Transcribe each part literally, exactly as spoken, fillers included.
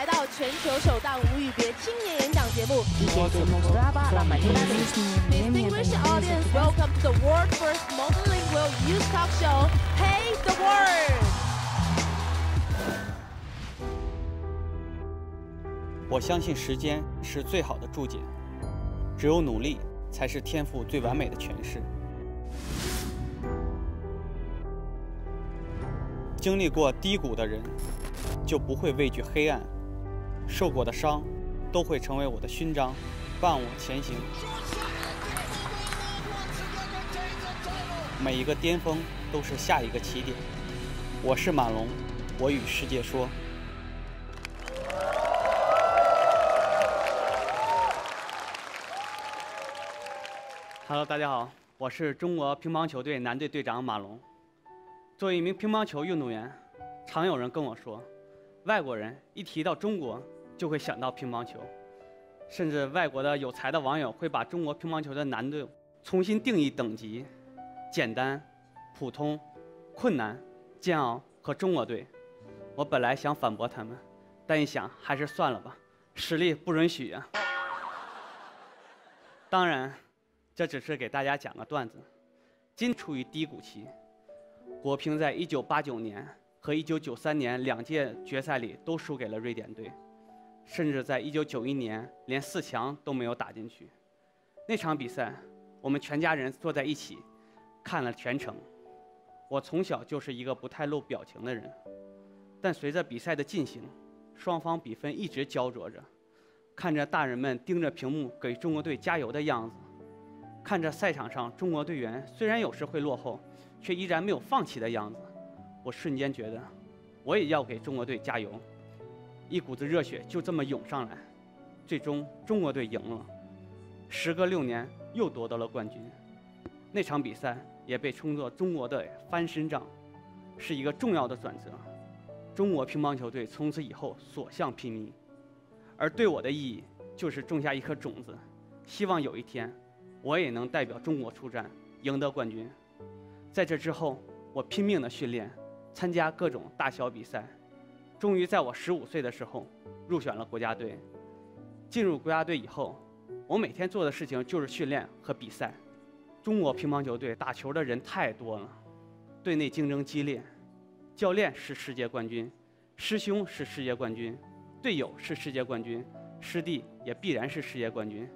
来到全球首档无与别青年演讲节目。Distinguished audience, welcome to the world first multilingual youth talk show, Pay the World。我相信时间是最好的注解，只有努力才是天赋最完美的诠释。 经历过低谷的人，就不会畏惧黑暗；受过的伤，都会成为我的勋章，伴我前行。每一个巅峰都是下一个起点。我是满龙，我与世界说。Hello， 大家好，我是中国乒乓球队男队队长满龙。 作为一名乒乓球运动员，常有人跟我说，外国人一提到中国就会想到乒乓球，甚至外国的有才的网友会把中国乒乓球的难度重新定义等级：简单、普通、困难、煎熬和中国队。我本来想反驳他们，但一想还是算了吧，实力不允许啊。当然，这只是给大家讲个段子。今处于低谷期。 国乒在一九八九年和一九九三年两届决赛里都输给了瑞典队，甚至在一九九一年连四强都没有打进去。那场比赛，我们全家人坐在一起看了全程。我从小就是一个不太露表情的人，但随着比赛的进行，双方比分一直焦灼着。看着大人们盯着屏幕给中国队加油的样子，看着赛场上中国队员虽然有时会落后。 却依然没有放弃的样子，我瞬间觉得，我也要给中国队加油，一股子热血就这么涌上来，最终中国队赢了，时隔六年又夺得了冠军。那场比赛也被称作中国的翻身仗，是一个重要的转折。中国乒乓球队从此以后所向披靡，而对我的意义就是种下一颗种子，希望有一天，我也能代表中国出战，赢得冠军。 在这之后，我拼命的训练，参加各种大小比赛，终于在我十五岁的时候入选了国家队。进入国家队以后，我每天做的事情就是训练和比赛。中国乒乓球队打球的人太多了，队内竞争激烈，教练是世界冠军，师兄是世界冠军，队友是世界冠军，师弟也必然是世界冠军。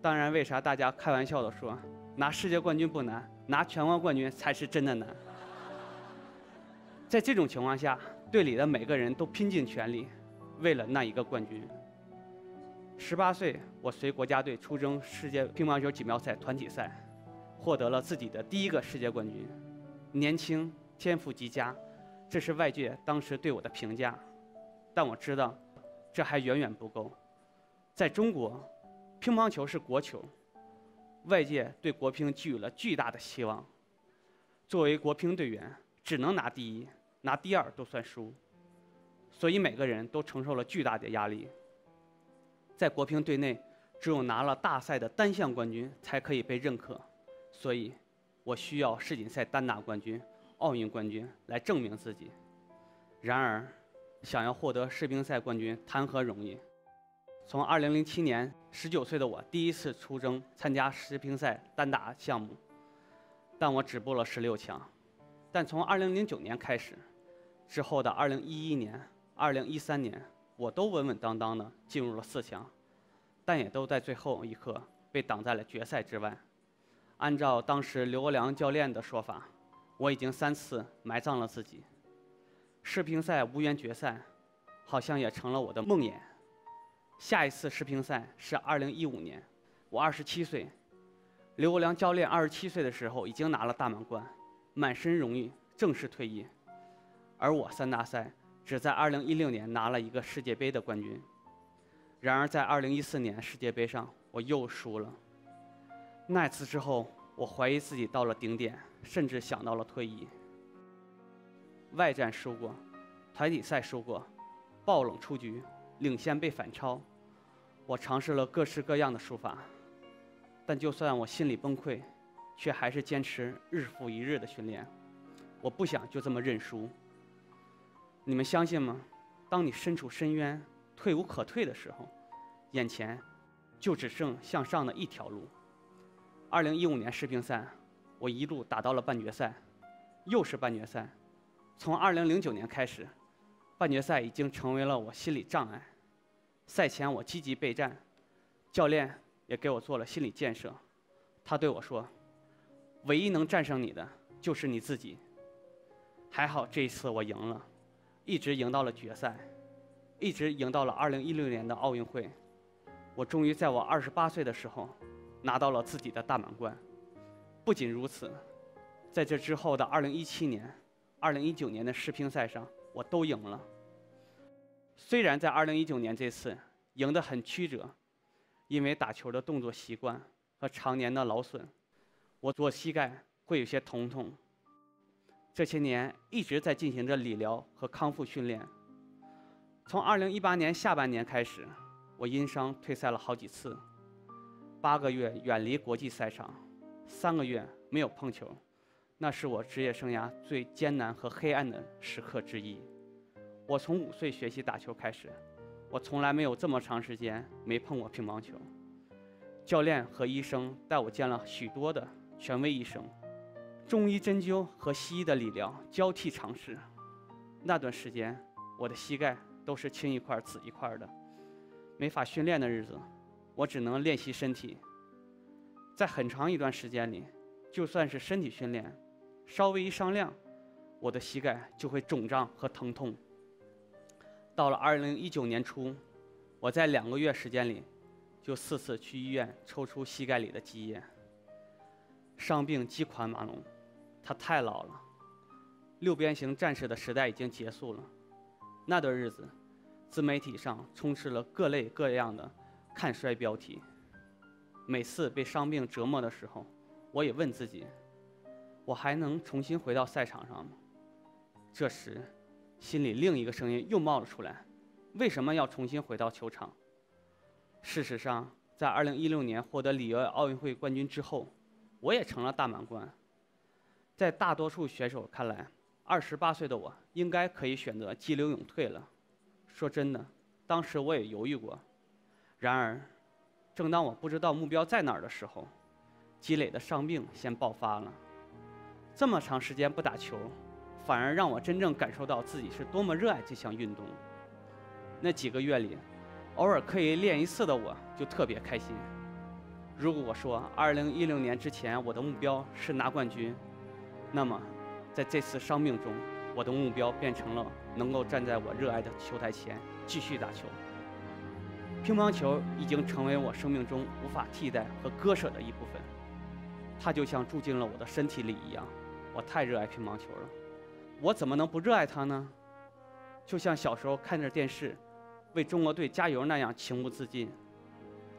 当然，为啥大家开玩笑的说拿世界冠军不难？ 拿全国冠军才是真的难。在这种情况下，队里的每个人都拼尽全力，为了那一个冠军。十八岁，我随国家队出征世界乒乓球锦标赛团体赛，获得了自己的第一个世界冠军。年轻，天赋极佳，这是外界当时对我的评价。但我知道，这还远远不够。在中国，乒乓球是国球。 外界对国乒寄予了巨大的希望，作为国乒队员，只能拿第一，拿第二都算输，所以每个人都承受了巨大的压力。在国乒队内，只有拿了大赛的单项冠军才可以被认可，所以，我需要世锦赛单打冠军、奥运冠军来证明自己。然而，想要获得世乒赛冠军，谈何容易？ 从二零零七年， 十九岁的我第一次出征参加世乒赛单打项目，但我止步了十六强。但从二零零九年开始，之后的二零一一年、二零一三年，我都稳稳当当的进入了四强，但也都在最后一刻被挡在了决赛之外。按照当时刘国梁教练的说法，我已经三次埋葬了自己。世乒赛无缘决赛，好像也成了我的梦魇。 下一次世乒赛是二零一五年，我二十七岁，刘国梁教练二十七岁的时候已经拿了大满贯，满身荣誉，正式退役。而我三大赛只在二零一六年拿了一个世界杯的冠军，然而在二零一四年世界杯上我又输了。那次之后，我怀疑自己到了顶点，甚至想到了退役。外战输过，团体赛输过，爆冷出局。 领先被反超，我尝试了各式各样的输法，但就算我心里崩溃，却还是坚持日复一日的训练。我不想就这么认输。你们相信吗？当你身处深渊，退无可退的时候，眼前就只剩向上的一条路。二零一五年世乒赛，我一路打到了半决赛，又是半决赛。从二零零九年开始，半决赛已经成为了我心理障碍。赛前我积极备战，教练也给我做了心理建设。他对我说：“唯一能战胜你的就是你自己。”还好这一次我赢了，一直赢到了决赛，一直赢到了二零一六年的奥运会。我终于在我二十八岁的时候拿到了自己的大满贯。不仅如此，在这之后的二零一七年、二零一九年的世乒赛上，我都赢了。虽然在二零一九年这次赢得很曲折，因为打球的动作习惯和常年的劳损，我左膝盖会有些疼痛。这些年一直在进行着理疗和康复训练。从二零一八年下半年开始，我因伤退赛了好几次，八个月远离国际赛场，三个月没有碰球，那是我职业生涯最艰难和黑暗的时刻之一。我从五岁学习打球开始，我从来没有这么长时间没碰过乒乓球。教练和医生带我见了许多的权威医生。中医针灸和西医的理疗交替尝试，那段时间我的膝盖都是青一块紫一块的，没法训练的日子，我只能练习身体。在很长一段时间里，就算是身体训练，稍微一上量，我的膝盖就会肿胀和疼痛。到了二零一九年初，我在两个月时间里，就四次去医院抽出膝盖里的积液。伤病击垮马龙，他太老了。六边形战士的时代已经结束了。那段日子，自媒体上充斥了各类各样的看衰标题。每次被伤病折磨的时候，我也问自己：我还能重新回到赛场上吗？这时，心里另一个声音又冒了出来：为什么要重新回到球场？事实上，在二零一六年获得里约奥运会冠军之后，我也成了大满贯。在大多数选手看来，二十八岁的我应该可以选择激流勇退了。说真的，当时我也犹豫过。然而，正当我不知道目标在哪儿的时候，积累的伤病先爆发了。这么长时间不打球，反而让我真正感受到自己是多么热爱这项运动。那几个月里，偶尔可以练一次的我就特别开心。如果我说二零一六年之前我的目标是拿冠军，那么在这次伤病中，我的目标变成了能够站在我热爱的球台前继续打球。乒乓球已经成为我生命中无法替代和割舍的一部分，它就像住进了我的身体里一样。我太热爱乒乓球了，我怎么能不热爱它呢？就像小时候看着电视为中国队加油那样情不自禁，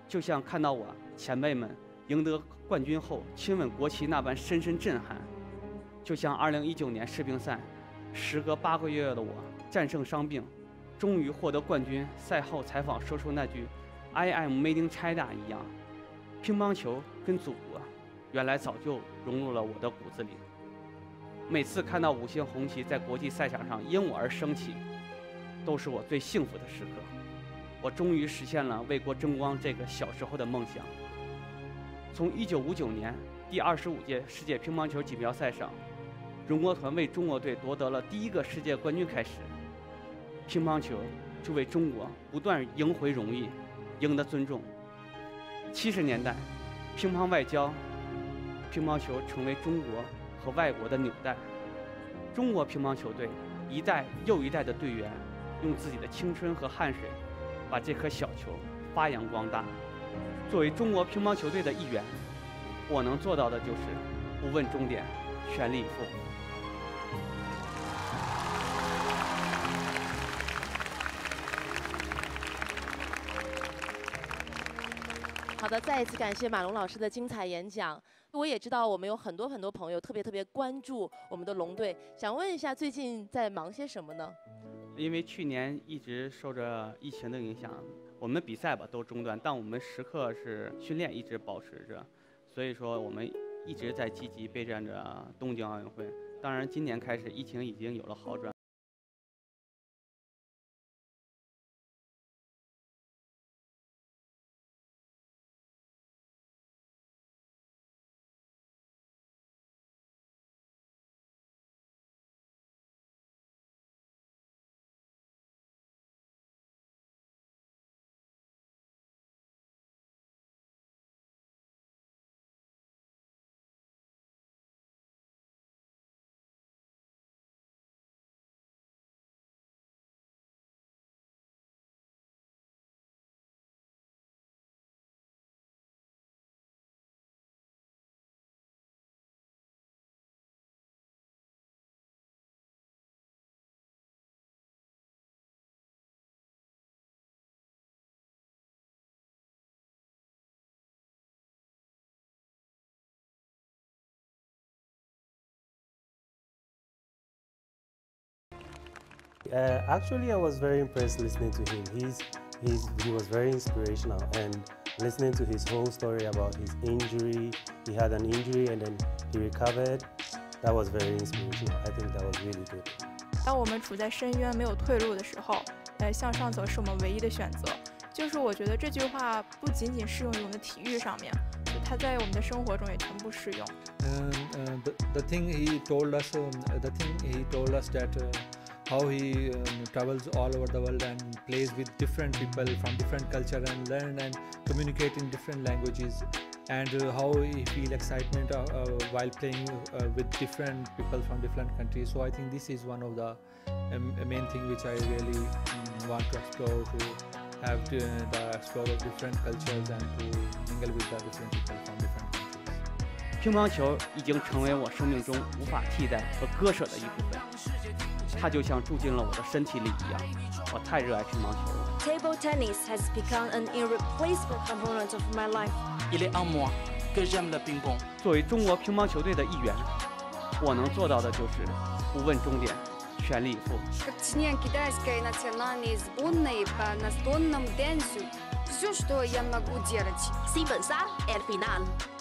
就像看到我前辈们赢得冠军后亲吻国旗那般深深震撼，就像二零一九年世乒赛，时隔八个月的我战胜伤病，终于获得冠军，赛后采访说出那句 I am made in China 一样，乒乓球跟祖国原来早就融入了我的骨子里。每次看到五星红旗在国际赛场上因我而升起，都是我最幸福的时刻。我终于实现了为国争光这个小时候的梦想。从一九五九年第二十五届世界乒乓球锦标赛上，荣国团为中国队夺得了第一个世界冠军开始，乒乓球就为中国不断赢回荣誉，赢得尊重。七十年代，乒乓外交，乒乓球成为中国和外国的纽带。中国乒乓球队一代又一代的队员，用自己的青春和汗水，把这颗小球发扬光大。作为中国乒乓球队的一员，我能做到的就是不问终点，全力以赴。好的，再一次感谢马龙老师的精彩演讲。我也知道我们有很多很多朋友特别特别关注我们的龙队，想问一下最近在忙些什么呢？因为去年一直受着疫情的影响，我们比赛吧都中断，但我们时刻是训练一直保持着，所以说我们一直在积极备战着东京奥运会。当然，今年开始疫情已经有了好转。Uh, actually, I was very impressed listening to him. He's, he's, he was very inspirational, and listening to his whole story about his injury. He had an injury and then he recovered. That was very inspirational. I think that was really good. 当我们处在深渊没有退路的时候，呃，向上走是我们唯一的选择。就是我觉得这句话不仅仅适用于我们的体育上面，就它在我们的生活中也全部适用。嗯嗯 ，the the thing he told us, the thing he told us that how he travels all over the world and plays with different people from different culture and learn and communicate in different languages. And uh, how we feel excitement uh, uh, while playing uh, with different people from different countries. So I think this is one of the um, main thing which I really um, want to explore, to have to, uh, the explore of different cultures and to mingle with the different people from different countries. 乒乓球已经成为我生命中无法替代和割舍的一部分，它就像住进了我的身体里一样。我太热爱乒乓球了。 Table tennis has become an irreplaceable component of my life. Il est en moi que j'aime le ping-pong. 作为中国乒乓球队的一员，我能做到的就是不问终点，全力以赴。Как член китайской национальной сборной по настольному теннису, все, что я могу делать. 西本沙 and final.